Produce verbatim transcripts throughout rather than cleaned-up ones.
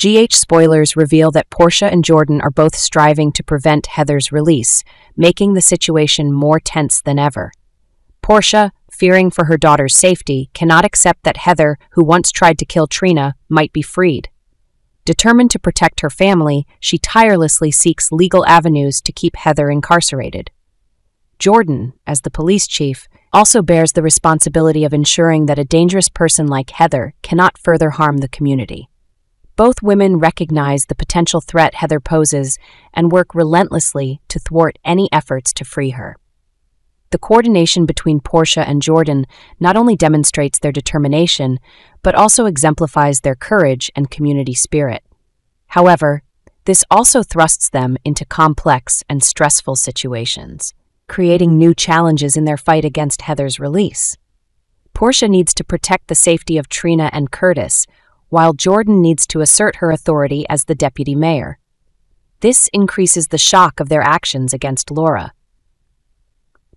G H spoilers reveal that Portia and Jordan are both striving to prevent Heather's release, making the situation more tense than ever. Portia, fearing for her daughter's safety, cannot accept that Heather, who once tried to kill Trina, might be freed. Determined to protect her family, she tirelessly seeks legal avenues to keep Heather incarcerated. Jordan, as the police chief, also bears the responsibility of ensuring that a dangerous person like Heather cannot further harm the community. Both women recognize the potential threat Heather poses and work relentlessly to thwart any efforts to free her. The coordination between Portia and Jordan not only demonstrates their determination, but also exemplifies their courage and community spirit. However, this also thrusts them into complex and stressful situations, creating new challenges in their fight against Heather's release. Portia needs to protect the safety of Trina and Curtis, while Jordan needs to assert her authority as the deputy mayor. This increases the shock of their actions against Laura.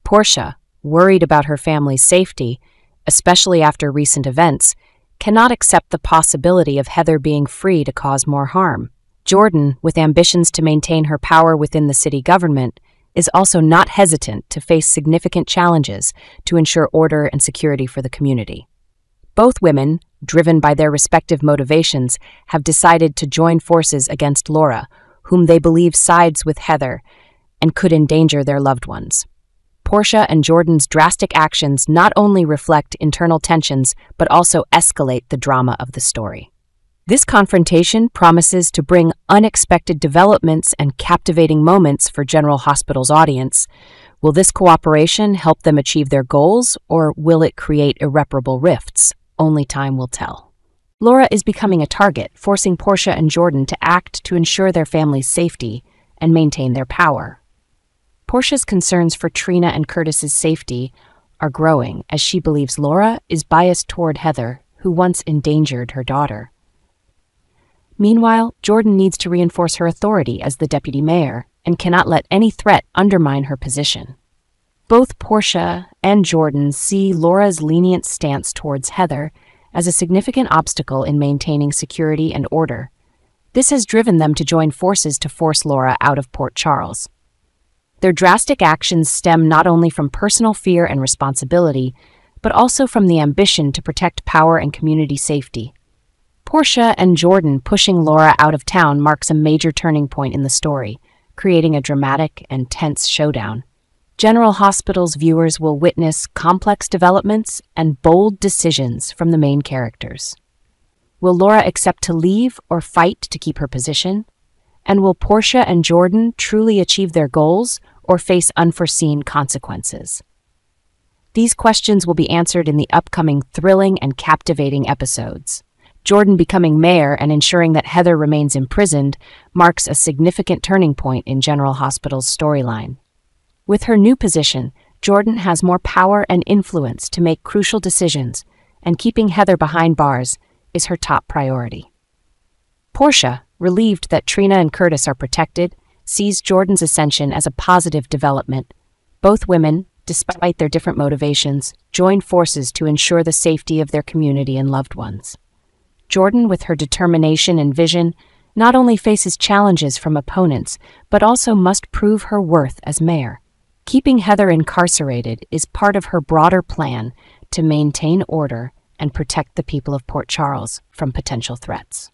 Portia, worried about her family's safety, especially after recent events, cannot accept the possibility of Heather being free to cause more harm. Jordan, with ambitions to maintain her power within the city government, is also not hesitant to face significant challenges to ensure order and security for the community. Both women, driven by their respective motivations, have decided to join forces against Laura, whom they believe sides with Heather and could endanger their loved ones. Portia and Jordan's drastic actions not only reflect internal tensions, but also escalate the drama of the story. This confrontation promises to bring unexpected developments and captivating moments for General Hospital's audience. Will this cooperation help them achieve their goals, or will it create irreparable rifts? Only time will tell. Laura is becoming a target, forcing Portia and Jordan to act to ensure their family's safety and maintain their power. Portia's concerns for Trina and Curtis's safety are growing as she believes Laura is biased toward Heather, who once endangered her daughter. Meanwhile, Jordan needs to reinforce her authority as the deputy mayor and cannot let any threat undermine her position. Both Portia and Jordan see Laura's lenient stance towards Heather as a significant obstacle in maintaining security and order. This has driven them to join forces to force Laura out of Port Charles. Their drastic actions stem not only from personal fear and responsibility, but also from the ambition to protect power and community safety. Portia and Jordan pushing Laura out of town marks a major turning point in the story, creating a dramatic and tense showdown. General Hospital's viewers will witness complex developments and bold decisions from the main characters. Will Laura accept to leave or fight to keep her position? And will Portia and Jordan truly achieve their goals or face unforeseen consequences? These questions will be answered in the upcoming thrilling and captivating episodes. Jordan becoming mayor and ensuring that Heather remains imprisoned marks a significant turning point in General Hospital's storyline. With her new position, Jordan has more power and influence to make crucial decisions, and keeping Heather behind bars is her top priority. Portia, relieved that Trina and Curtis are protected, sees Jordan's ascension as a positive development. Both women, despite their different motivations, join forces to ensure the safety of their community and loved ones. Jordan, with her determination and vision, not only faces challenges from opponents, but also must prove her worth as mayor. Keeping Heather incarcerated is part of her broader plan to maintain order and protect the people of Port Charles from potential threats.